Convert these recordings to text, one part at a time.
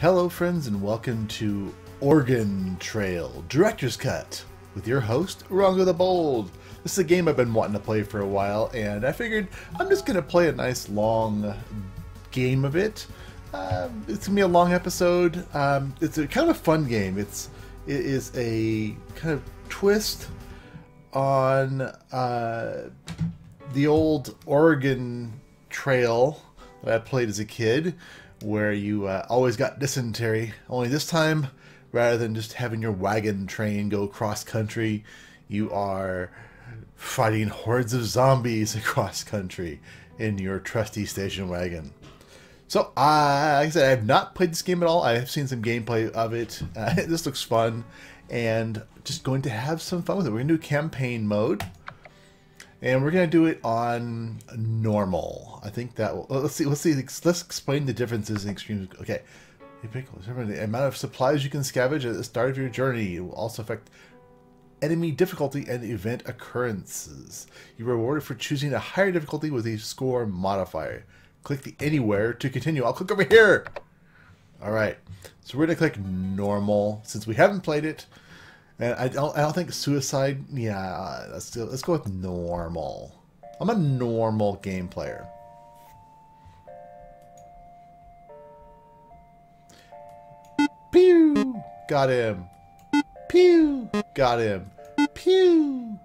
Hello friends and welcome to Organ Trail Director's Cut with your host Rongo the Bold. This is a game I've been wanting to play for a while and I figured I'm just going to play a nice long game of it. It's going to be a long episode. It's a kind of fun game. It is a kind of twist on the old Oregon Trail that I played as a kid, where you always got dysentery. Only this time, rather than just having your wagon train go cross-country, you are fighting hordes of zombies across country in your trusty station wagon. So, like I said, I have not played this game at all. I have seen some gameplay of it. This looks fun, and just going to have some fun with it. We're going to do campaign mode. And we're gonna do it on normal. I think that will, let's explain the differences in extremes. Okay, hey, pickles, remember the amount of supplies you can scavenge at the start of your journey. It will also affect enemy difficulty and event occurrences. You're rewarded for choosing a higher difficulty with a score modifier. Click the anywhere to continue. I'll click over here. All right, so we're gonna click normal since we haven't played it. And I don't think suicide. Yeah, let's go with normal. I'm a normal game player. Pew! Got him. Pew! Got him. Pew!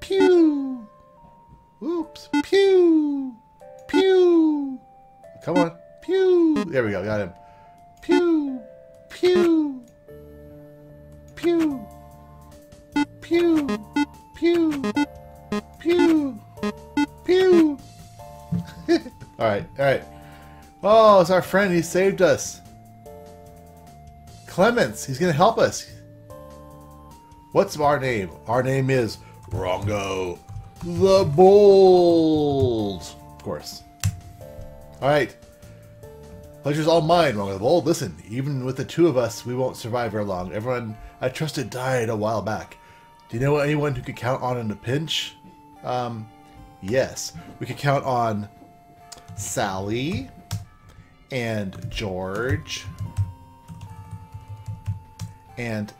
Pew! Oops! Pew! Pew! Come on! Pew! There we go. Got him. Pew! Pew! Pew, pew, pew, pew, pew. Alright, alright. Oh, it's our friend. He saved us. Clements. He's going to help us. What's our name? Our name is Rongo the Bold. Of course. Alright. Pleasure's all mine, Rongo the Bold. Listen, even with the two of us, we won't survive very long. Everyone I trusted died a while back. Do you know anyone who could count on in a pinch? Yes. We could count on Sally and George and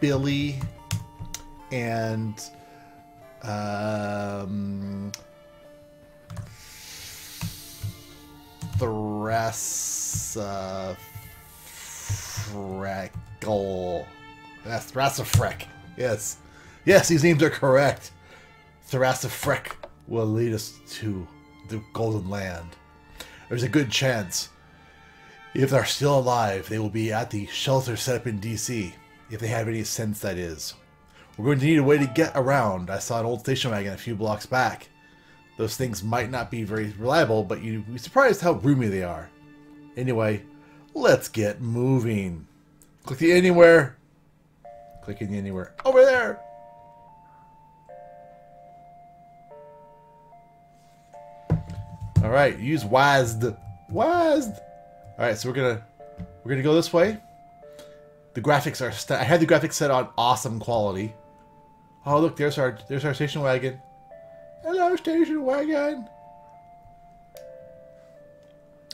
Billy and Thrasafreckle. That's Thrasafrek. Yes. Yes, these names are correct. Therasifrek will lead us to the Golden Land. There's a good chance, if they're still alive, they will be at the shelter set up in D.C., if they have any sense, that is. We're going to need a way to get around. I saw an old station wagon a few blocks back. Those things might not be very reliable, but you'd be surprised how roomy they are. Anyway, let's get moving. Click the anywhere. Click in the anywhere. Over there! Alright, use WASD. WASD! Alright, so we're gonna go this way. The graphics are I had the graphics set on awesome quality. Oh look, there's our station wagon. Hello, station wagon!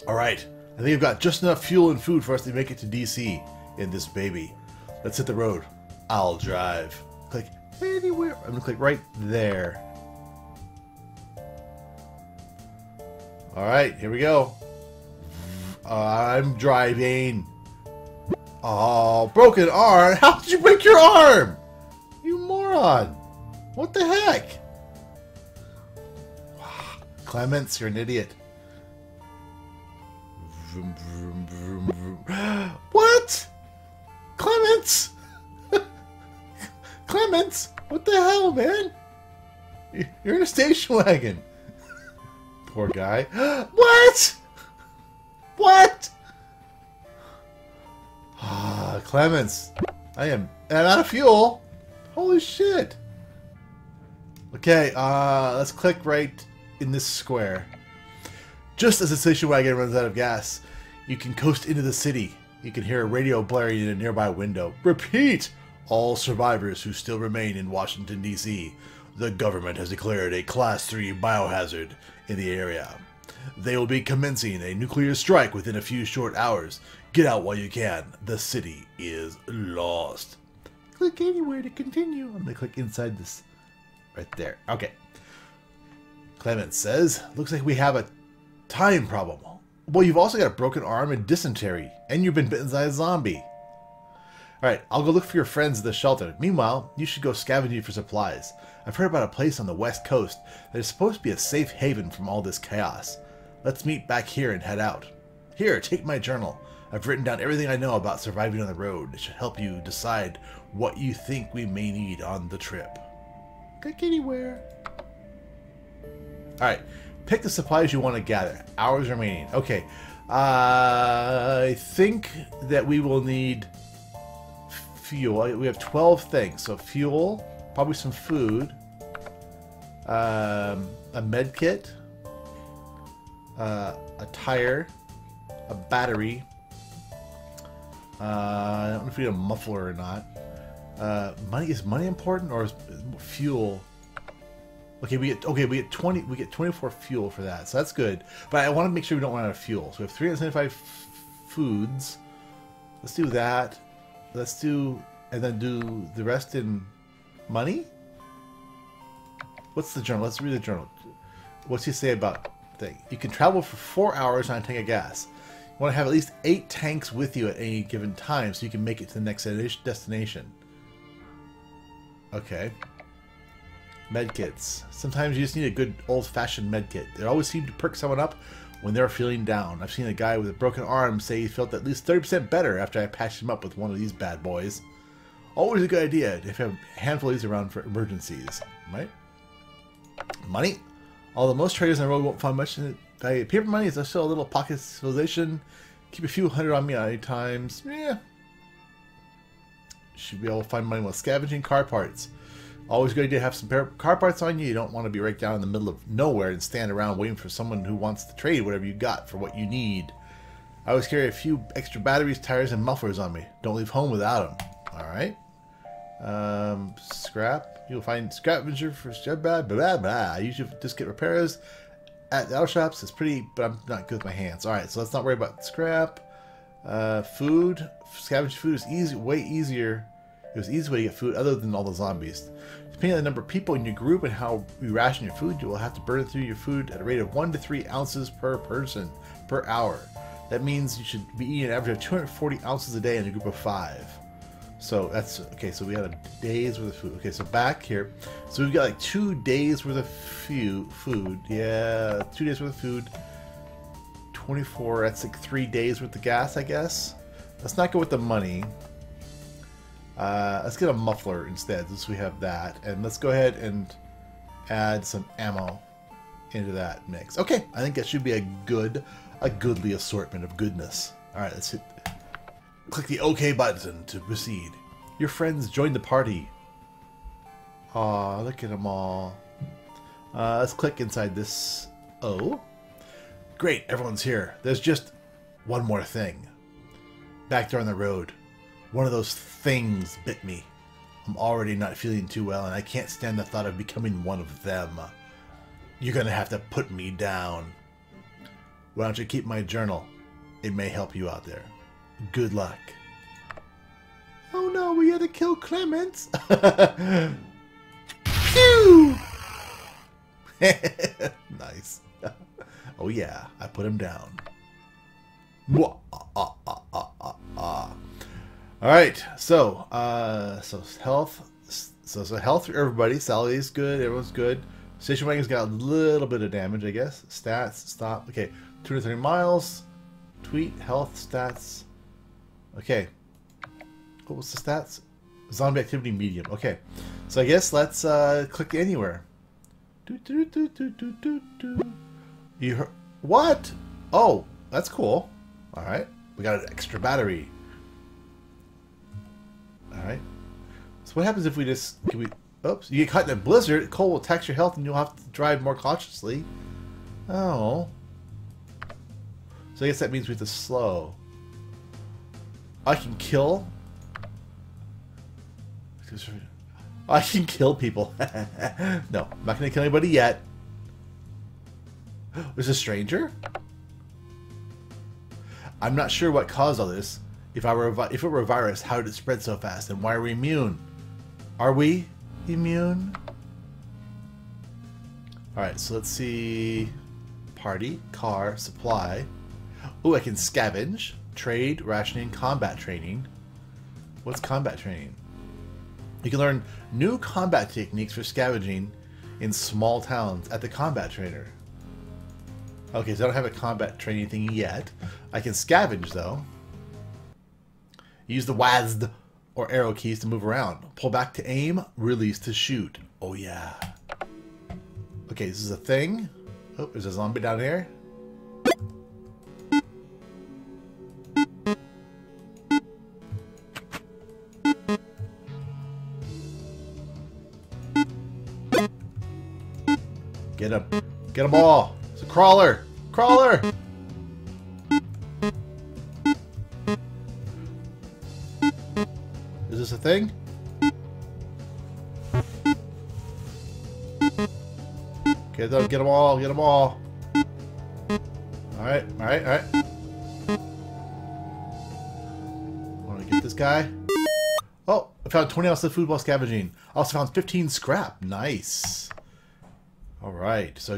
Alright, I think I've got just enough fuel and food for us to make it to D.C. in this baby. Let's hit the road. I'll drive. Click anywhere. I'm gonna click right there. Alright, here we go. I'm driving. Oh, broken arm? How did you break your arm? You moron! What the heck? Clements, you're an idiot. Vroom, vroom, vroom, vroom. What? Clements? Clements? What the hell, man? You're in a station wagon. Poor guy. What? What? Ah, Clements. I'm out of fuel. Holy shit. Okay, let's click right in this square. Just as the station wagon runs out of gas, you can coast into the city. You can hear a radio blaring in a nearby window. Repeat! All survivors who still remain in Washington, D.C. The government has declared a Class 3 biohazard in the area. They will be commencing a nuclear strike within a few short hours. Get out while you can. The city is lost. Click anywhere to continue. I'm gonna click inside this right there. Okay. Clements says, looks like we have a time problem. Well, you've also got a broken arm and dysentery, and you've been bitten by a zombie. Alright, I'll go look for your friends at the shelter. Meanwhile, you should go scavenging for supplies. I've heard about a place on the west coast that is supposed to be a safe haven from all this chaos. Let's meet back here and head out. Here, take my journal. I've written down everything I know about surviving on the road. It should help you decide what you think we may need on the trip. Click anywhere. Alright, pick the supplies you want to gather. Hours remaining. Okay, I think that we will need fuel. We have 12 things, so fuel, probably some food, a med kit, a tire, a battery. I don't know if we need a muffler or not. Money, is money important or is fuel? Okay, we get 20. We get 24 fuel for that, so that's good. But I want to make sure we don't run out of fuel. So we have 375 foods. Let's do that. Let's do, and then do the rest in money. What's the journal? Let's read the journal. What's he say about thing? You can travel for 4 hours on a tank of gas. You want to have at least 8 tanks with you at any given time, so you can make it to the next destination. Okay. Medkits. Sometimes you just need a good old-fashioned medkit. They always seem to perk someone up when they're feeling down. I've seen a guy with a broken arm say he felt at least 30% better after I patched him up with one of these bad boys. Always a good idea to have a handful of these around for emergencies, right? Money. Although most traders on the road won't find much in it, paper money is also a little pocket of civilization. Keep a few hundred on me at any times. Yeah. Should be able to find money while scavenging car parts. Always good to have some car parts on you. You don't want to be right down in the middle of nowhere and stand around waiting for someone who wants to trade whatever you got for what you need. I always carry a few extra batteries, tires, and mufflers on me. Don't leave home without them. Alright. Scrap. You'll find scavenger for blah, blah, blah. I usually just get repairs at the auto shops. It's pretty, but I'm not good with my hands. Alright, so let's not worry about scrap. Food. Scavenger food is easy, way easier. It was an easy way to get food other than all the zombies. Depending on the number of people in your group and how you ration your food, you will have to burn through your food at a rate of 1 to 3 ounces per person per hour. That means you should be eating an average of 240 ounces a day in a group of 5. So that's okay. So we had a day's worth of food. Okay, so back here, so we've got like 2 days worth of food. Yeah, 2 days worth of food. 24. That's like 3 days worth of gas, I guess. Let's not go with the money. Let's get a muffler instead, since we have that, and let's go ahead and add some ammo into that mix. Okay, I think that should be a goodly assortment of goodness. All right, let's click the OK button to proceed. Your friends join the party. Aw, look at them all. Let's click inside this. Oh, great, everyone's here. There's just one more thing. Back there on the road. One of those things bit me. I'm already not feeling too well, and I can't stand the thought of becoming one of them. You're gonna have to put me down. Why don't you keep my journal? It may help you out there. Good luck. Oh no, we had to kill Clements. Pew! Nice. Oh yeah, I put him down. Mwah, ah, ah, ah, ah, ah. Alright, so, health, so health for everybody, Sally's good, everyone's good, station wagon's got a little bit of damage, I guess, stats, stop, okay, 230 miles, tweet, health, stats, okay, what was the stats? Zombie activity medium, okay, so I guess let's, click anywhere. You heard, what? Oh, that's cool, alright, we got an extra battery. Alright. So what happens if we just... Can we, oops. You get caught in a blizzard. Cold will tax your health and you'll have to drive more cautiously. Oh. So I guess that means we have to slow. I can kill people. No. I'm not going to kill anybody yet. There's a stranger? I'm not sure what caused all this. If it were a virus, how did it spread so fast? And why are we immune? Are we immune? Alright, so let's see... Party, car, supply... Ooh, I can scavenge, trade, rationing, combat training. What's combat training? You can learn new combat techniques for scavenging in small towns at the combat trainer. Okay, so I don't have a combat training thing yet. I can scavenge, though. Use the WASD or arrow keys to move around. Pull back to aim, release to shoot. Oh, yeah. Okay, this is a thing. Oh, there's a zombie down here. Get him. Get them all. It's a crawler. Crawler! Is this a thing? Get them. Get them all. Get them all. Alright. Alright. Alright. Want to get this guy? Oh! I found 20 ounces of food while scavenging. I also found 15 scrap. Nice. Alright, so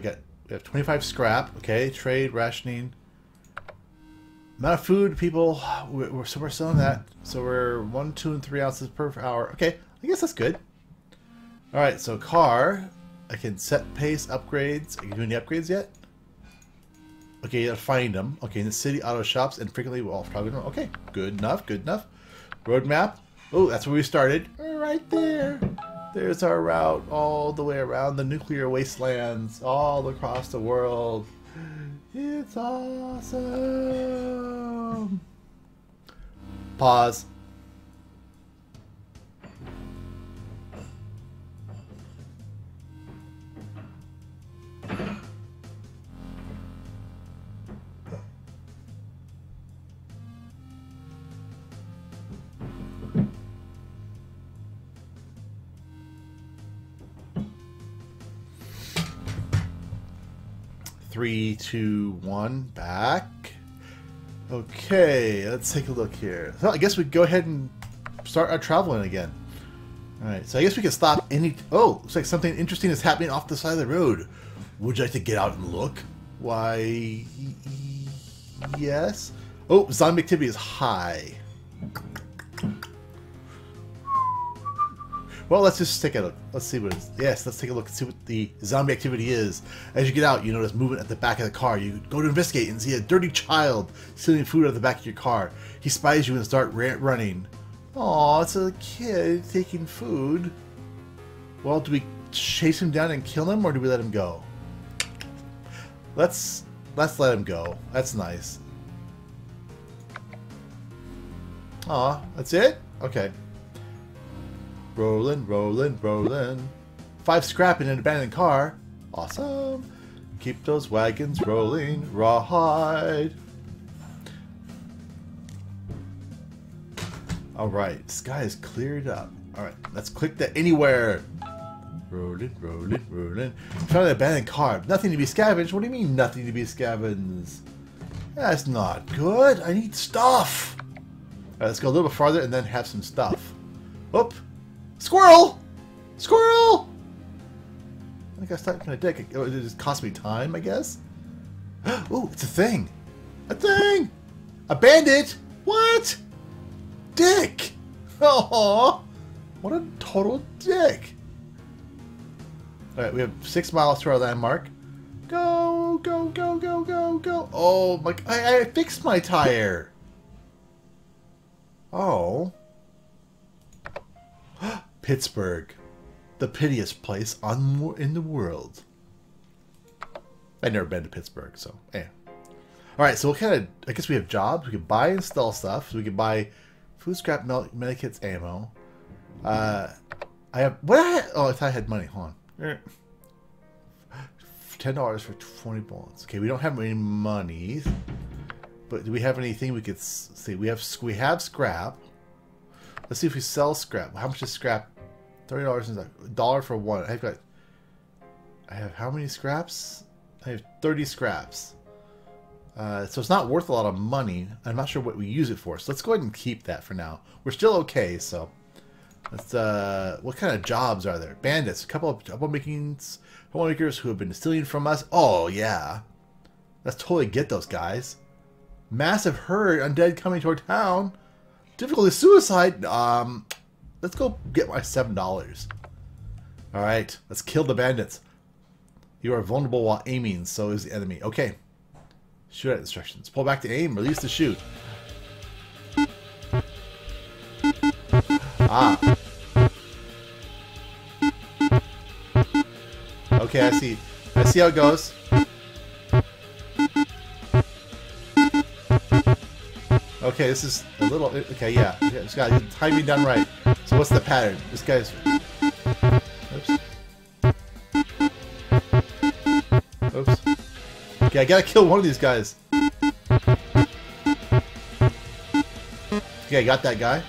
we have 25 scrap, okay, trade, rationing, amount of food, people, so we're selling that, so we're 1, 2, and 3 ounces per hour, okay, I guess that's good. Alright, so car, I can set pace, upgrades, are you doing the upgrades yet? Okay, you gotta find them, okay, in the city, auto shops, and frequently, well, probably, okay, good enough, good enough. Roadmap, oh, that's where we started, right there. There's our route all the way around the nuclear wastelands, all across the world. It's awesome! Pause. Three, two, one, back. Okay, let's take a look here. So I guess we go ahead and start our traveling again. All right, so I guess we can stop any... Oh, looks like something interesting is happening off the side of the road. Would you like to get out and look? Why, yes. Oh, zombie activity is high. Well, let's just take a look. Let's see what it is. Yes, let's take a look and see what the zombie activity is. As you get out, you notice movement at the back of the car. You go to investigate and see a dirty child stealing food out of the back of your car. He spies you and starts running. Aw, it's a kid taking food. Well, do we chase him down and kill him, or do we let him go? Let's let him go. That's nice. Aw, that's it? Okay. Rolling, rolling, rolling. 5 scrap in an abandoned car. Awesome. Keep those wagons rolling. Rawhide. Alright, sky is cleared up. Alright, let's click the anywhere. Rolling, rolling, rolling. Found an abandoned car. Nothing to be scavenged. What do you mean, nothing to be scavenged? That's not good. I need stuff. Alright, let's go a little bit farther and then have some stuff. Whoop. Squirrel! Squirrel! I think I stopped my dick. It just cost me time, I guess. Ooh, it's a thing! A thing! A bandit! What? Dick! Aww! What a total dick! Alright, we have 6 miles to our landmark. Go, go, go, go, go, go! Oh, my... I fixed my tire! Oh... Pittsburgh, the pittiest place in the world. I've never been to Pittsburgh, so yeah. All right, so we'll kind of, I guess we have jobs. We can buy and install stuff. So we can buy food, scrap, medikits, ammo. I have what? I thought I had money. Hold on. $10 for 20 bullets. Okay, we don't have any money, but do we have anything we could see? We have scrap. Let's see if we sell scrap. How much is scrap? $30 is $1 for one. I have how many scraps? I have 30 scraps. So it's not worth a lot of money. I'm not sure what we use it for. So let's go ahead and keep that for now. We're still okay, so... Let's, what kind of jobs are there? Bandits, a couple of troublemakers who have been stealing from us. Oh, yeah. Let's totally get those guys. Massive herd, undead coming toward town. Difficulty suicide. Let's go get my $7. Alright, let's kill the bandits. You are vulnerable while aiming, so is the enemy. Okay. Shoot at instructions. Pull back to aim, release to shoot. Ah. Okay, I see. I see how it goes. Okay, this is a little... Okay, yeah. Just gotta get timing done right. So what's the pattern? This guy's... Oops. Oops. Okay, I gotta kill one of these guys. Okay, I got that guy.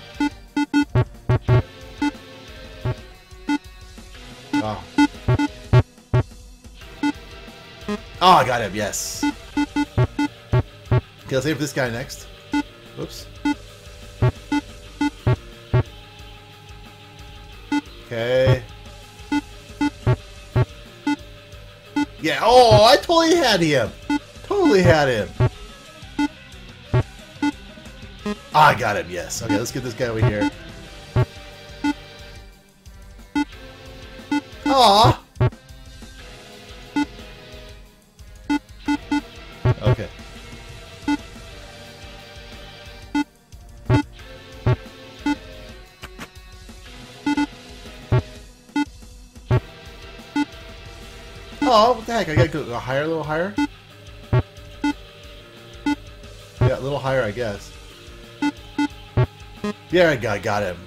Oh, I got him, yes. Okay, let's aim for this guy next. Oops. Okay. Yeah, oh, I totally had him. Totally had him. I got him, yes. Okay, let's get this guy over here. Aww. Oh, what the heck? I gotta go higher, a little higher? Yeah, a little higher, I guess. Yeah, I got him.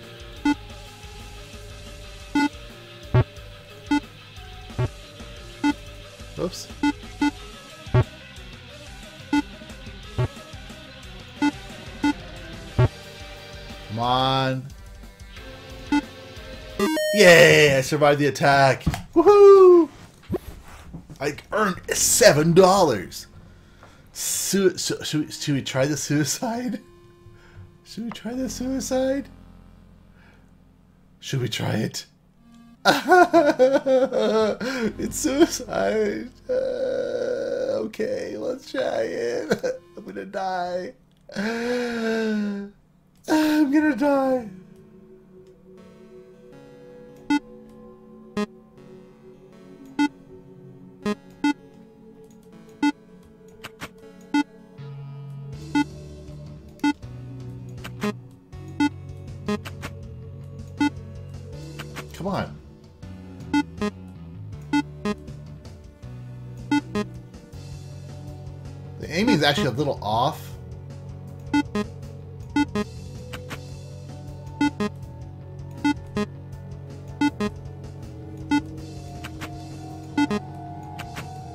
Oops. Come on. Yay! I survived the attack. Woohoo! I earned $7. Should we try the suicide? Should we try the suicide? Should we try it? It's suicide. Okay, let's try it. I'm gonna die. I'm gonna die. Come on. The aiming is actually a little off.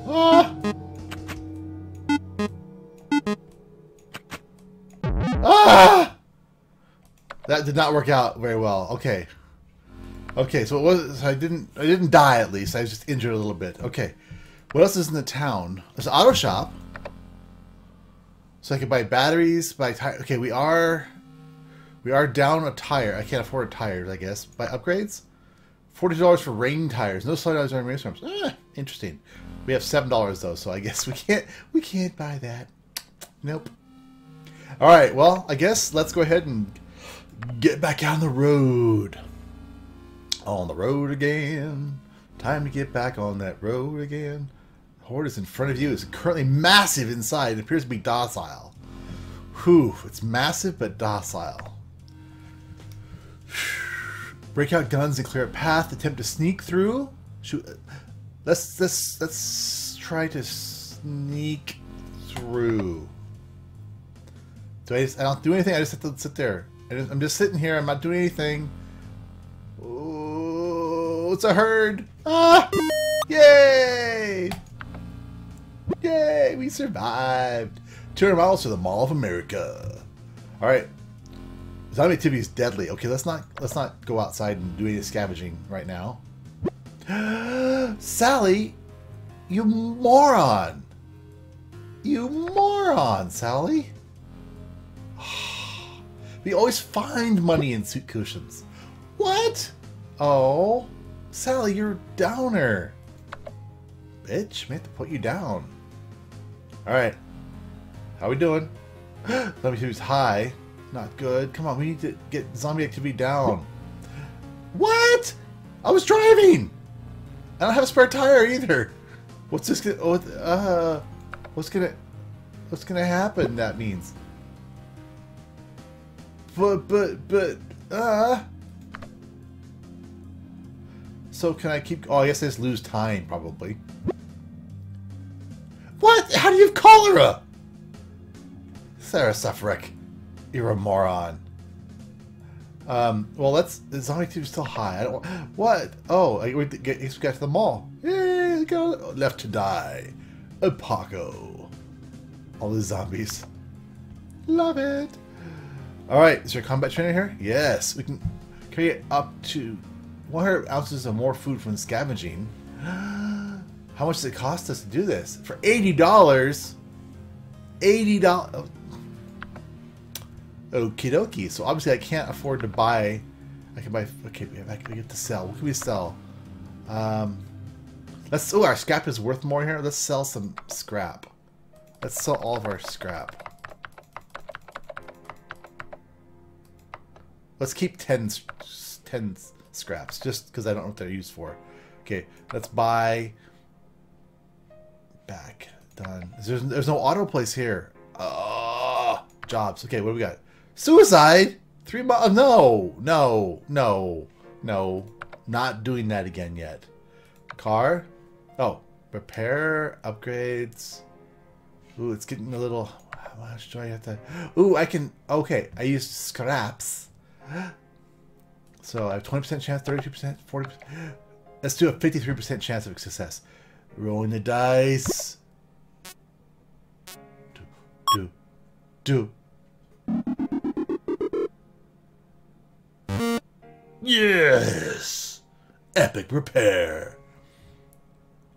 Ah! Ah! That did not work out very well. Okay. Okay, so it was. So I didn't die at least. I was just injured a little bit. Okay, what else is in the town? There's an auto shop, so I can buy batteries. Buy tire. Okay, we are down a tire. I can't afford tires, I guess. Buy upgrades. $40 for rain tires. No sliders on rainstorms. Ah, interesting. We have $7 though, so I guess we can't buy that. Nope. All right. Well, I guess let's go ahead and get back on the road. On the road again. Time to get back on that road again. The horde is in front of you. It's currently massive inside. It appears to be docile. Whew. It's massive but docile. Break out guns and clear a path. Attempt to sneak through. Shoot. Let's try to sneak through. Do I just... I don't do anything. I just have to sit there. I'm just sitting here. I'm not doing anything. It's a herd. Ah! Yay! Yay! We survived. 200 miles to the Mall of America. All right. Zombie activity is deadly. Okay, let's not go outside and do any scavenging right now. Sally You moron! You moron, Sally! We always find money in suit cushions. What? Oh, Sally, you're a downer. Bitch, we have to put you down. Alright. How we doing? Let me see who's high. Not good. Come on, we need to get zombie activity down. What? I was driving! I don't have a spare tire either. What's this gonna... What's gonna happen, that means? So can I keep... Oh, I guess I just lose time, probably. What? How do you have cholera? Therasifrek, you're a moron. Well, that's... Zombie 2 is still high. I don't... What? Oh, I guess we got to the mall. Yay, go. Left to die. A Paco. All the zombies. Love it. Alright, is there a combat trainer here? Yes. We can carry up to 100 ounces of more food from scavenging. How much does it cost us to do this? For $80? $80? Oh. Okie dokie. So obviously I can't afford to buy... I can buy... Okay, we have to sell. What can we sell? Let's... Oh, our scrap is worth more here. Let's sell some scrap. Let's sell all of our scrap. Let's keep 10 scraps, just because I don't know what they're used for. Okay, let's buy... Back. Done. There's no auto place here. Jobs. Okay, what do we got? Suicide? 3 months... No! No! No! No. Not doing that again yet. Car? Oh. Repair. Upgrades. Ooh, it's getting a little... How much do I have to... Ooh, I can... Okay, I used scraps. So I have 20% chance, 32%, 40%. Let's do a 53% chance of success. Rolling the dice. Yes! Epic repair.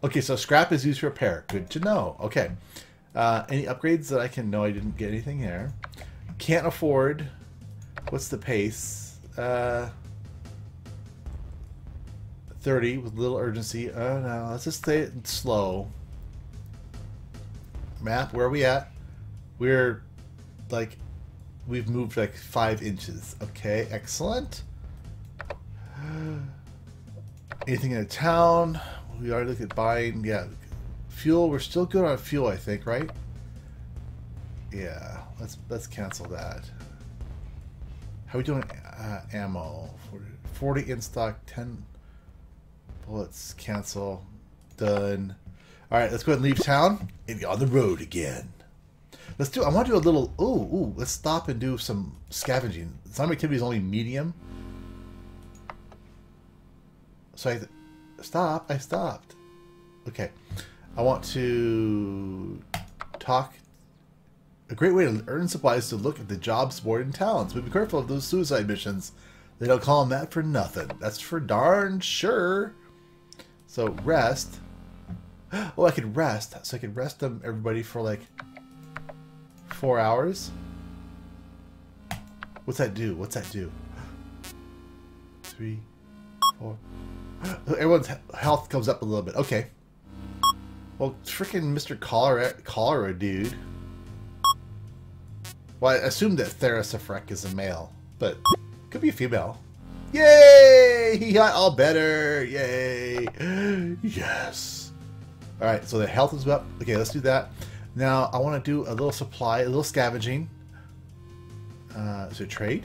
Okay, so scrap is used for repair. Good to know. Okay. Any upgrades that I can... No, I didn't get anything there. Can't afford... What's the pace? 30 with little urgency. Oh no, let's just stay slow. Map, where are we at? We're like, we've moved like 5 inches. Okay, excellent. Anything in a town? We already looked at buying, yeah. Fuel, we're still good on fuel, I think, right? Yeah, let's cancel that. How are we doing? Ammo. 40 in stock, 10 bullets, cancel, done. Alright, let's go ahead and leave town and be on the road again. Let's do, I want to do a little, let's stop and do some scavenging. Zombie activity is only medium. So I stopped. Okay. I want to talk. A great way to earn supplies is to look at the jobs board in towns, but be careful of those suicide missions. They don't call them that for nothing. That's for darn sure. So rest. Oh, I could rest. So I could rest them, everybody, for like 4 hours. What's that do? What's that do? 3, 4. Everyone's health comes up a little bit. Okay. Well, freaking Mr. Cholera dude. Well, I assume that Therasifrek is a male, but could be a female. Yay! He got all better! Yay! Yes! Alright, so the health is up. Okay, let's do that. Now, I want to do a little supply, a little scavenging. So trade.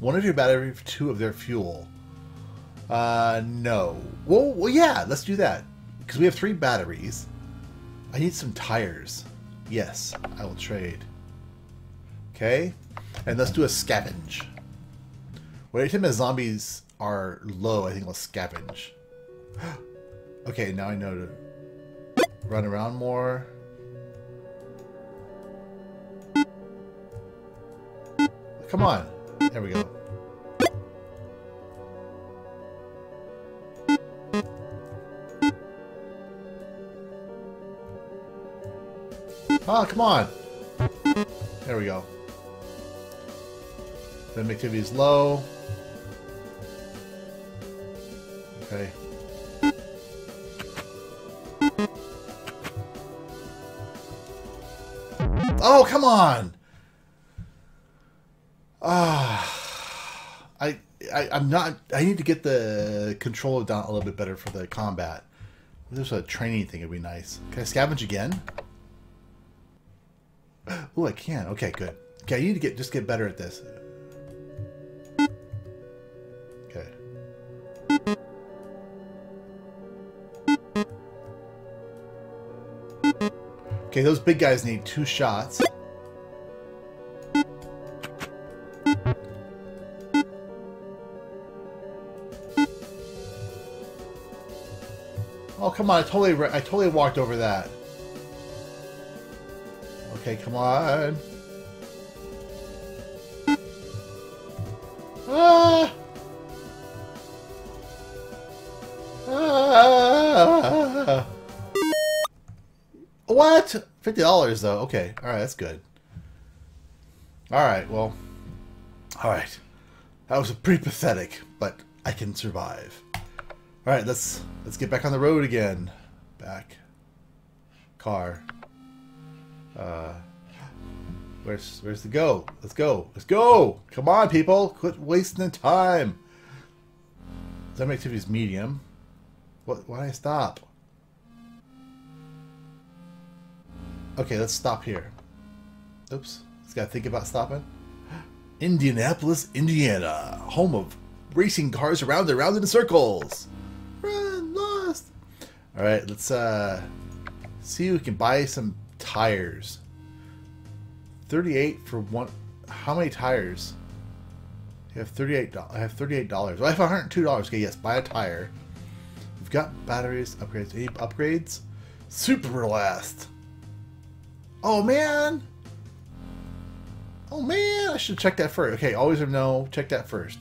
One of your battery for 2 of their fuel. No. Well, yeah, let's do that. Because we have 3 batteries. I need some tires. Yes, I will trade. Okay, and let's do a scavenge. When the zombies are low, I think we'll scavenge. Okay, now I know to run around more. Come on, there we go. Oh, come on. There we go. Activity is low. Okay. Oh, come on! Ah, I'm not. I need to get the controller down a little bit better for the combat. If there's a training thing, it'd be nice. Can I scavenge again? Oh, I can. Okay, good. Okay, I need to just get better at this. Okay, those big guys need 2 shots. Oh, come on! I totally walked over that. Okay, come on. Ah! Ah! What? $50 though. Okay. All right. That's good. All right. Well. All right. That was pretty pathetic, but I can survive. All right. Let's get back on the road again. Back. Car. Where's the go? Let's go. Let's go. Come on, people. Quit wasting the time. Zombie activity is medium. What? Why did I stop? Okay, let's stop here. Oops. Just gotta think about stopping. Indianapolis, Indiana. Home of racing cars around and around in circles. Run, lost. Alright, let's see if we can buy some tires. 38 for one. How many tires? I have $38. I have $38. Well, I have $102. Okay, yes, buy a tire. We've got batteries, upgrades. Any upgrades? Super last. Oh man! Oh man! I should check that first. Okay, always or no. Check that first.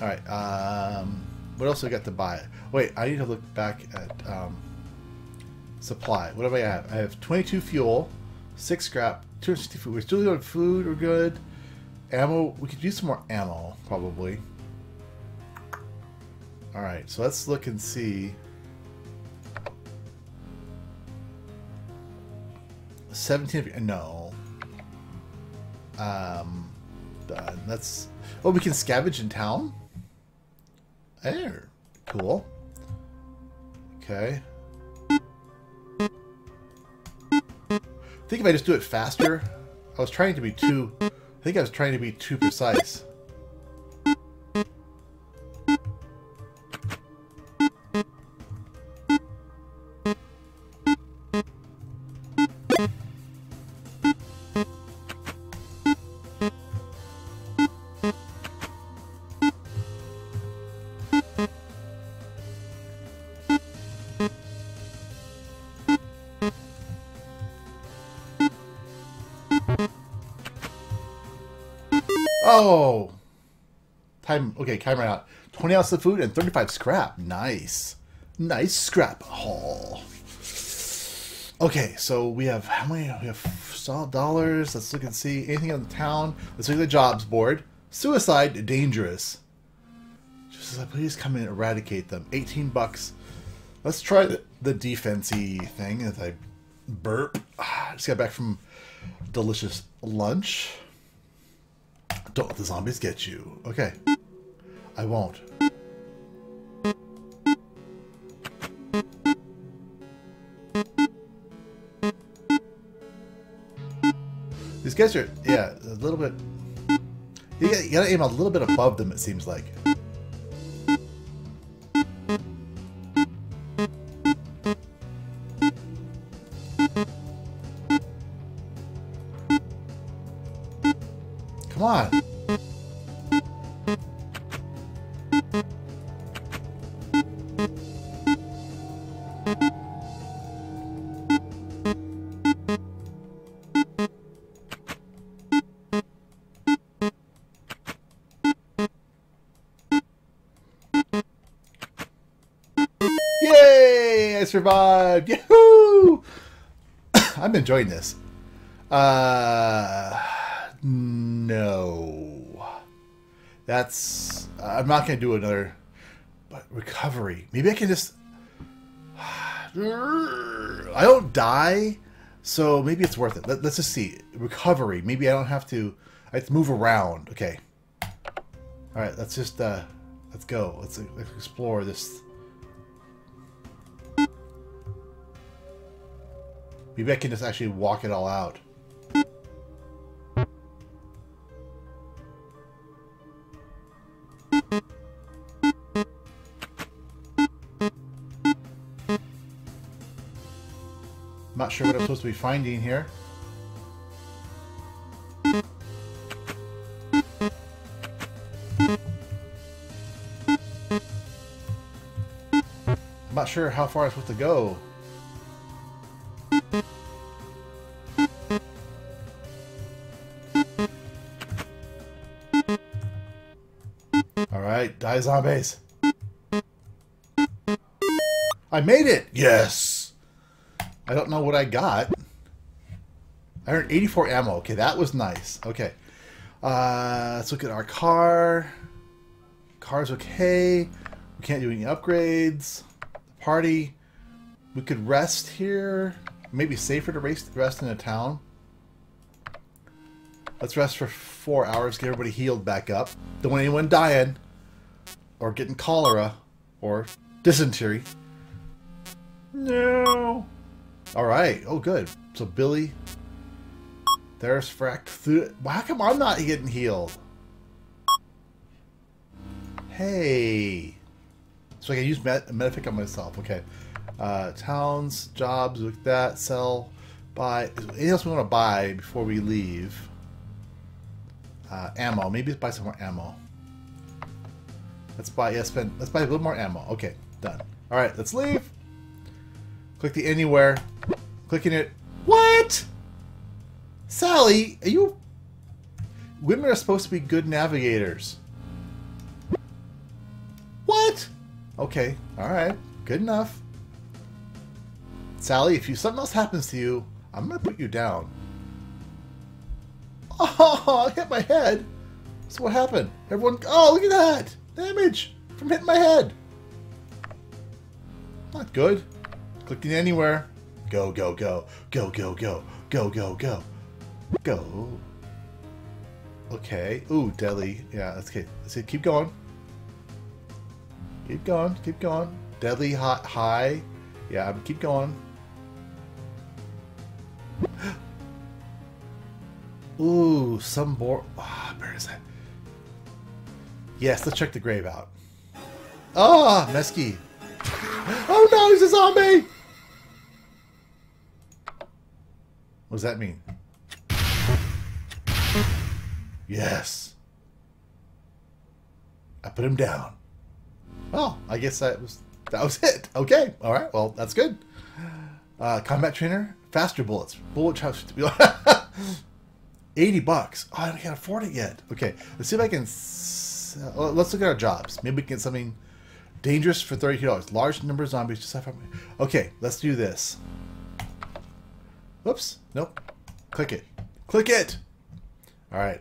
All right. What else do I got to buy? Wait, I need to look back at supply. What do I have? I have 22 fuel, 6 scrap, 260 food. We're still doing food. We're good. Ammo. We could use some more ammo probably. All right. So let's look and see. 17. No. Done. That's. Oh, we can scavenge in town. There. Cool. Okay. I think if I just do it faster. I was trying to be too. I think I was trying to be too precise. Oh! Time, okay, time ran out. 20 ounces of food and 35 scrap. Nice. Nice scrap haul. Okay, so we have how many? We have solid dollars. Let's look and see. Anything on the town? Let's look at the jobs board. Suicide, dangerous. Just please come in and eradicate them. 18 bucks. Let's try the defense-y thing as I burp. Just got back from delicious lunch. Don't let the zombies get you. Okay. I won't. These guys are, yeah, a little bit... You gotta aim a little bit above them, it seems like. Come on. Yay! I survived. Yahoo! I I'm enjoying this. No. That's... I'm not going to do another... But recovery. Maybe I can just... I don't die, so maybe it's worth it. Let's just see. Recovery. Maybe I don't have to... I have to move around. Okay. Alright, let's just... let's go. Let's explore this... Maybe I can just actually walk it all out. I'm not sure what I'm supposed to be finding here. I'm not sure how far I'm supposed to go. Die zombies. I made it! Yes! I don't know what I got. I earned 84 ammo. Okay, that was nice. Okay. Let's look at our car. Car's okay. We can't do any upgrades. Party. We could rest here. Maybe safer to rest in a town. Let's rest for 4 hours. Get everybody healed back up. Don't want anyone dying. Or getting cholera. Or dysentery. No. Alright. Oh, good. So, Billy. Therasifrek. Well, how come I'm not getting healed? Hey. So, I can use Metafic on myself. Okay. Towns. Jobs. Look at that. Sell. Buy. Anything else we want to buy before we leave? Ammo. Maybe let's buy some more ammo. Let's buy, let's buy a little more ammo. Okay, done. All right, let's leave. Click the anywhere. Clicking it. What? Sally, are you... Women are supposed to be good navigators. What? Okay, all right. Good enough. Sally, if something else happens to you, I'm going to put you down. Oh, I hit my head. So what happened? Everyone... Oh, look at that. Damage from hitting my head. Not good. Clicking anywhere. Go, go, go. Go, go, go. Go, go, go. Go. Okay. Ooh, deadly. Yeah, that's good. Let's keep going. Keep going. Keep going. Deadly hot high. Yeah, keep going. Ooh, some board. Ah, where is that? Yes, let's check the grave out. Ah, Mesky. Oh no, he's a zombie! What does that mean? Yes. I put him down. Well, I guess that was it. Okay, alright, well, that's good. Combat trainer, faster bullets. Bullet chops. $80. Oh, I can't afford it yet. Okay, let's see if I can... Let's look at our jobs. Maybe we can get something dangerous for $32. Large number of zombies. Okay, let's do this. Whoops. Nope. Click it. Click it! Alright.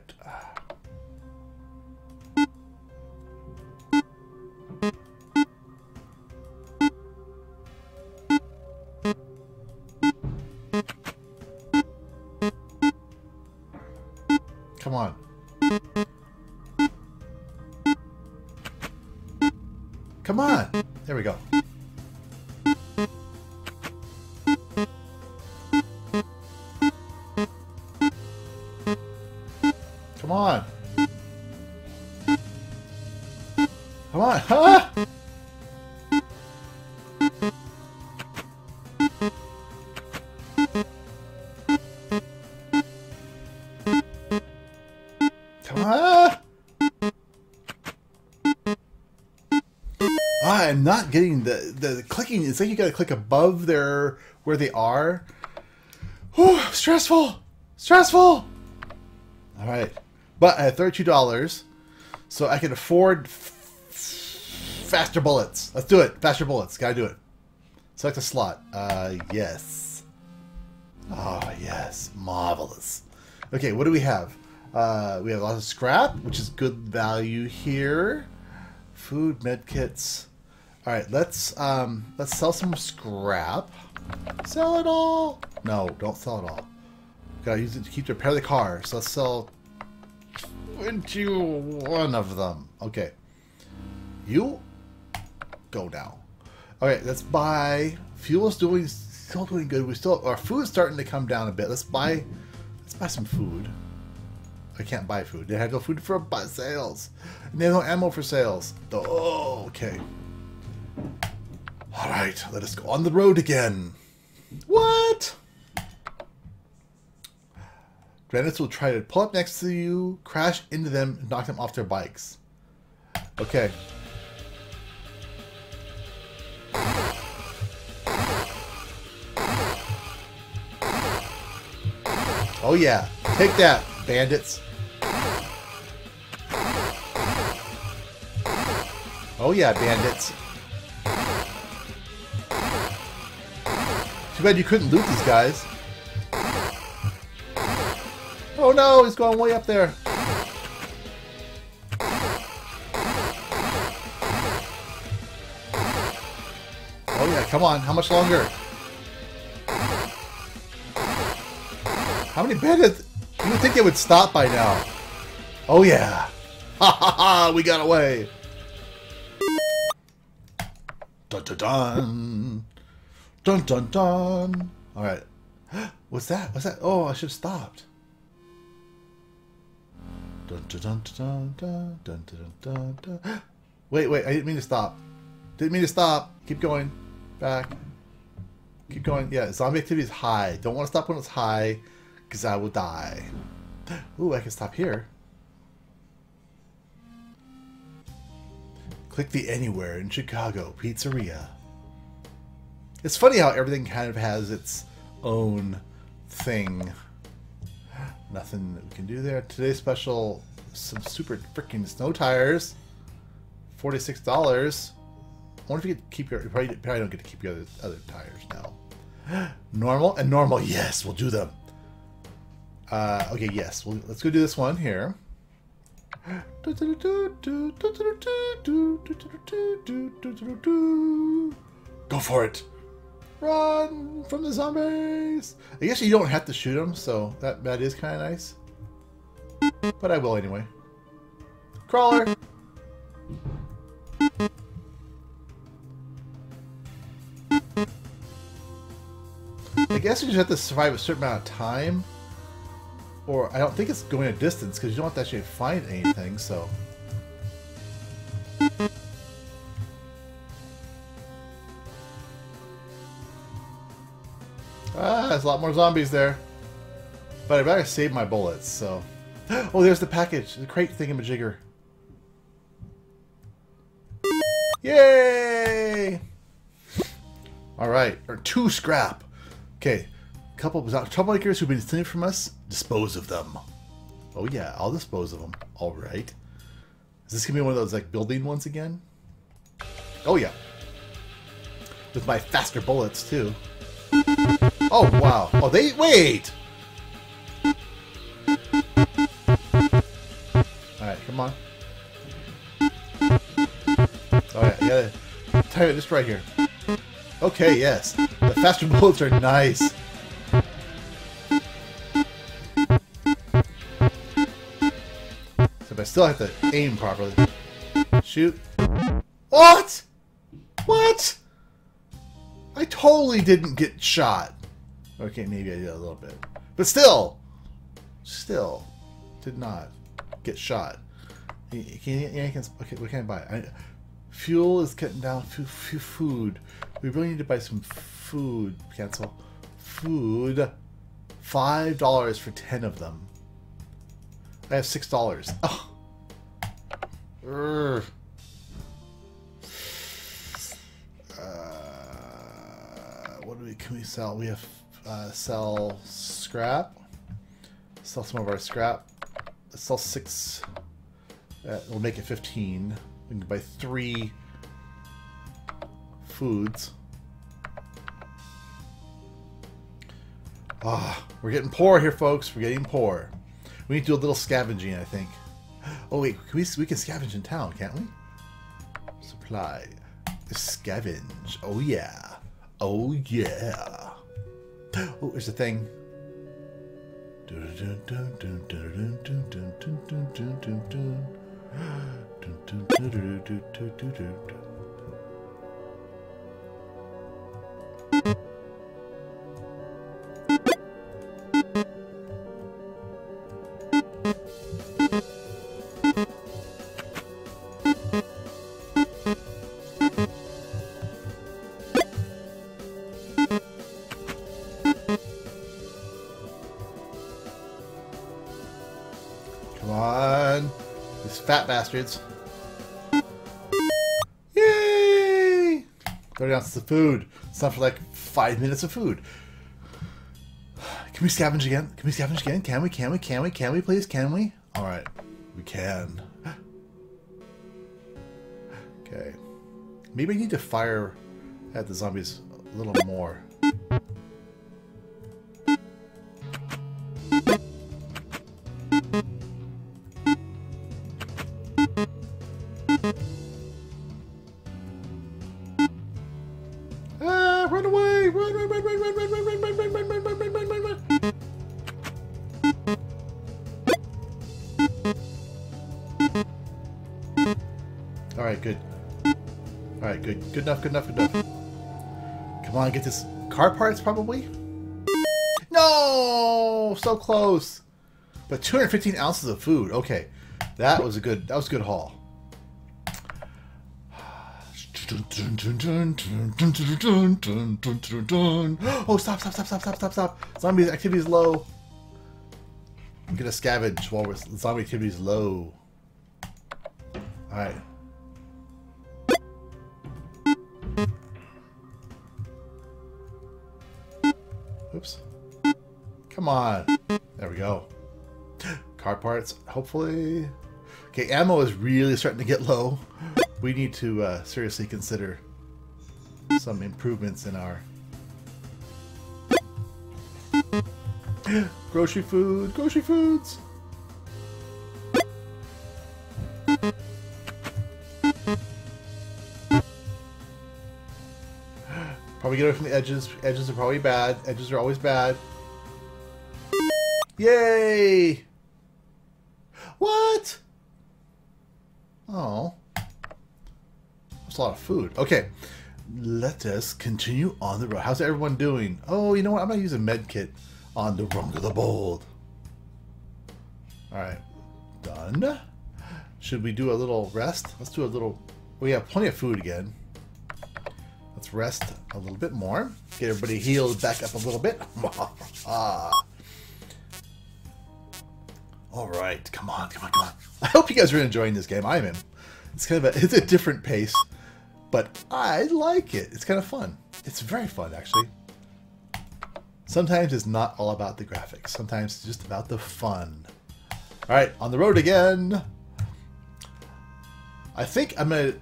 Come on. Come on! There we go. Come on! Come on! Huh? Come on! I'm not getting the clicking. It's like you gotta click above their where they are. Whew, stressful! Stressful! Alright. But I have $32, so I can afford faster bullets. Let's do it. Faster bullets. Gotta do it. Select a slot. Yes. Oh, yes. Marvelous. Okay, what do we have? We have lots of scrap, which is good value here. Food, med kits. All right, let's sell some scrap. Sell it all. No, don't sell it all. Gotta use it to keep to repair the car. So let's sell 21 of them. Okay. You go now. Okay, let's buy. Fuel's doing still doing good. We still our food's starting to come down a bit. Let's buy some food. I can't buy food. They have no food for sales. And they have no ammo for sales. Oh, okay. All right, let us go on the road again. What? Bandits will try to pull up next to you, crash into them, and knock them off their bikes. Okay. Oh yeah, take that, bandits. Oh yeah, bandits. Too bad you couldn't loot these guys. Oh no, he's going way up there. Oh yeah, come on, how much longer? How many bandits? You would think it would stop by now. Oh yeah. Ha ha ha, we got away. Dun dun dun. Dun dun dun. Alright. What's that? What's that? Oh, I should have stopped. Dun, dun, dun, dun, dun, dun, dun, dun. Wait, I didn't mean to stop. Didn't mean to stop. Keep going. Back. Keep going. Yeah, zombie activity is high. Don't want to stop when it's high, because I will die. Ooh, I can stop here. Click the Anywhere in Chicago Pizzeria. It's funny how everything kind of has its own thing. Nothing that we can do there. Today's special, some super freaking snow tires. $46. I wonder if you could keep your... You probably don't get to keep your other tires now. Normal and normal. Yes, we'll do them. Okay, yes. Well, let's go do this one here. Go for it. Run from the zombies! I guess you don't have to shoot them, so that is kind of nice. But I will anyway. Crawler! I guess you just have to survive a certain amount of time. Or I don't think it's going a distance, because you don't have to actually find anything, so... Ah, there's a lot more zombies there. But I'd rather save my bullets, so... Oh, there's the package! The crate thingamajigger. Yay! Alright, or two scrap! Okay, a couple of troublemakers who've been stealing from us, dispose of them. Oh yeah, I'll dispose of them. Alright. Is this gonna be one of those, like, building ones again? Oh yeah. With my faster bullets, too. Oh, wow. Oh, they... Wait! Alright, come on. Alright, I gotta tie it just right here. Okay, yes. The faster bullets are nice. Except I still have to aim properly. Shoot. What? What? I totally didn't get shot. Okay, maybe I did a little bit. But still, did not get shot. Okay, we can't buy it. Fuel is cutting down. Food. We really need to buy some food. Cancel. Food. $5 for 10 of them. I have $6. Oh. Urgh. What do we, can we sell? We have sell scrap. Sell some of our scrap. Let's sell 6. We'll make it 15. We can buy 3 foods. Ah, we're getting poor here, folks. We're getting poor. We need to do a little scavenging, I think. Oh, wait. Can we can scavenge in town, can't we? Supply. Scavenge. Oh, yeah. Oh, yeah. Oh, there's a thing. Fat bastards. Yay! 30 ounces of food. It's not for like 5 minutes of food. Can we scavenge again? Can we scavenge again? Can we? Can we? Can we? Can we please? Can we? Alright. We can. Okay. Maybe I need to fire at the zombies a little more. Good enough, good enough, good enough. Come on, get this. Car parts, probably? No! So close! But 215 ounces of food. Okay. That was a good haul. Oh, stop. Zombie activity is low. I'm gonna scavenge while we're zombie activity is low. Alright. Oops. Come on. There we go. Car parts, hopefully. Okay, ammo is really starting to get low. We need to seriously consider some improvements in our... grocery food, grocery foods! Probably get away from the edges. Edges are probably bad. Edges are always bad. Yay! What? Oh. That's a lot of food. Okay. Let us continue on the road. How's everyone doing? Oh, you know what? I'm going to use a med kit on the Rongo the Bold. Alright. Done. Should we do a little rest? Let's do a little... We have plenty of food again. Let's rest a little bit more. Get everybody healed back up a little bit. Alright, come on, come on, come on. I hope you guys are enjoying this game. I am. It's kind of a, it's a different pace, but I like it. It's kind of fun. It's very fun, actually. Sometimes it's not all about the graphics. Sometimes it's just about the fun. Alright, on the road again. I think I'm going to...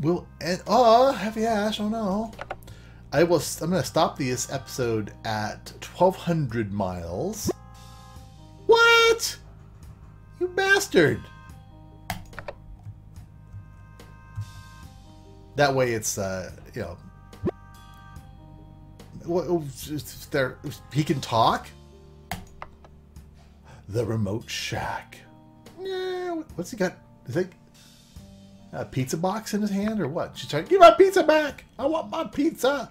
We'll end. Oh, heavy ash! Oh no! I will. I'm gonna stop this episode at 1,200 miles. What? You bastard! That way, it's you know. Well, there he can talk. The remote shack. Yeah. What's he got? Is that? A pizza box in his hand or what? She's trying to get my pizza back! I want my pizza!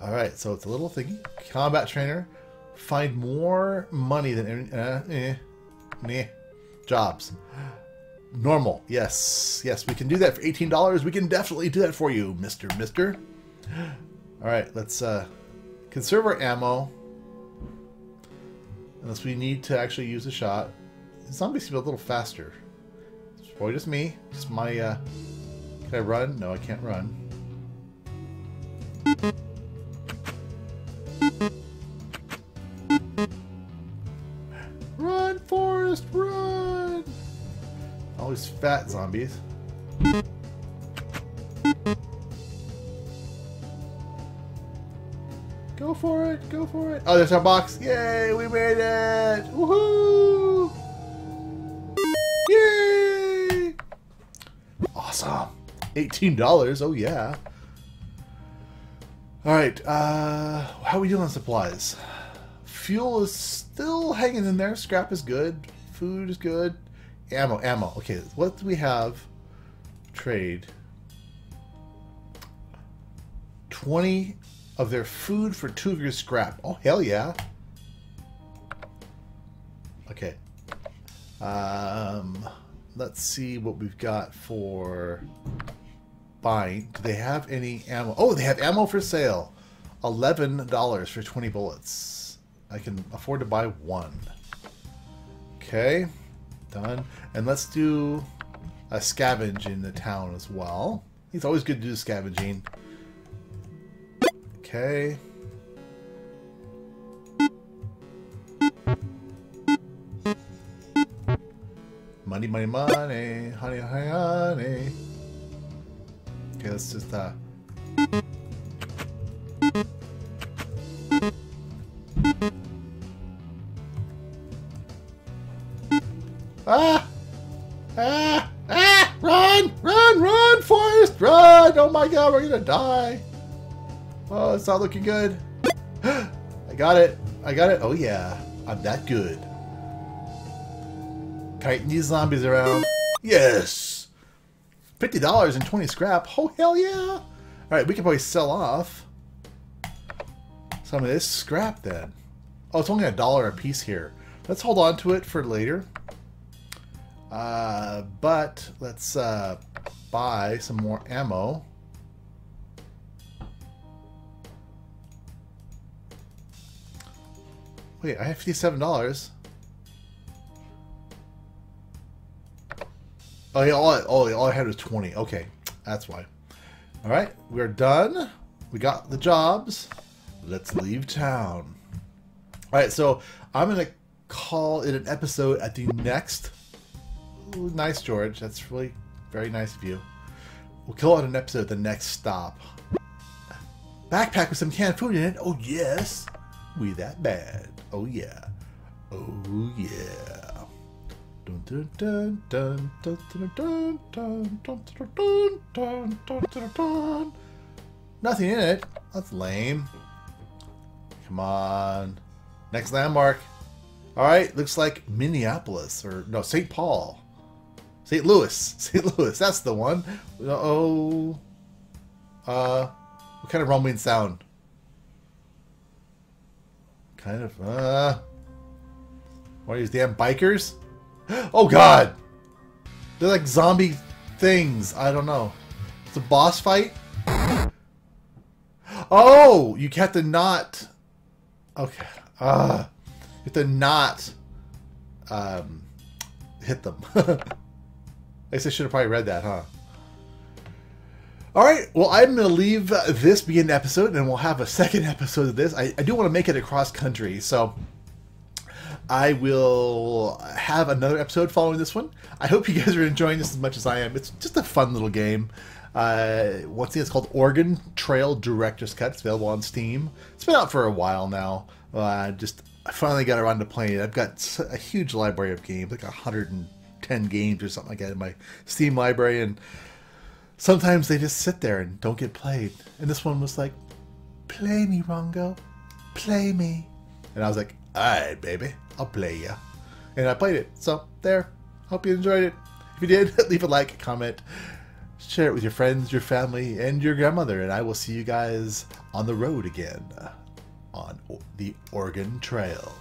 Alright, so it's a little thingy. Combat trainer. Find more money than... jobs. Normal. Yes. Yes, we can do that for $18. We can definitely do that for you, mister. Alright, let's conserve our ammo. Unless we need to actually use a shot. Zombies seem a little faster. Boy, just me. Just my, Can I run? No, I can't run. Run, Forrest, run! All these fat zombies. Go, for it, go for it. Oh, there's our box. Yay, we made it. Woohoo! Yay! Awesome. $18, oh yeah. Alright, how are we doing on supplies? Fuel is still hanging in there. Scrap is good. Food is good. Ammo. Okay, what do we have? Trade. 20 of their food for 2 of your scrap. Oh, hell yeah. Okay. Let's see what we've got for buying. Do they have any ammo? Oh, they have ammo for sale. $11 for 20 bullets. I can afford to buy 1. Okay. Done. And let's do a scavenge in the town as well. It's always good to do scavenging. Okay. Money, money, money. Honey, honey, honey. Okay, let's just, Run, Forrest! Run! Oh my god, we're gonna die! Oh, it's not looking good. I got it. Oh yeah, I'm that good. Kiting these zombies around. Yes! $50 and 20 scrap. Oh, hell yeah! Alright, we can probably sell off some of this scrap then. Oh, it's only $1 a piece here. Let's hold on to it for later. But let's buy some more ammo. Wait, I have $57. Oh, yeah, all I had was 20. Okay, that's why. All right, we're done. We got the jobs. Let's leave town. All right, so I'm going to call it an episode at the next... Ooh, nice, George. That's really very nice of you. We'll kill on an episode at the next stop. Backpack with some canned food in it. Oh, yes. We that bad. Oh, yeah. Oh, yeah. Nothing in it. That's lame. Come on. Next landmark. All right. Looks like Minneapolis. Or, no, St. Paul. St. Louis. St. Louis. That's the one. Oh. What kind of rumbling sound? Kind of, What are these damn bikers? Oh, God! They're like zombie things. I don't know. It's a boss fight? Oh! You have to not... Okay. You have to not... hit them. I guess I should have probably read that, huh? Alright, well, I'm going to leave this be an episode, and we'll have a second episode of this. I do want to make it across country, so I will have another episode following this one. I hope you guys are enjoying this as much as I am. It's just a fun little game. Once again, it's called Organ Trail Director's Cut. It's available on Steam. It's been out for a while now. I finally got around to playing it. I've got a huge library of games, like 110 games or something like that in my Steam library, and sometimes they just sit there and don't get played. And this one was like, play me, Rongo, play me. And I was like, alright, baby, I'll play ya. And I played it. So, there. Hope you enjoyed it. If you did, leave a like, comment, share it with your friends, your family, and your grandmother. And I will see you guys on the road again on the Oregon Trail.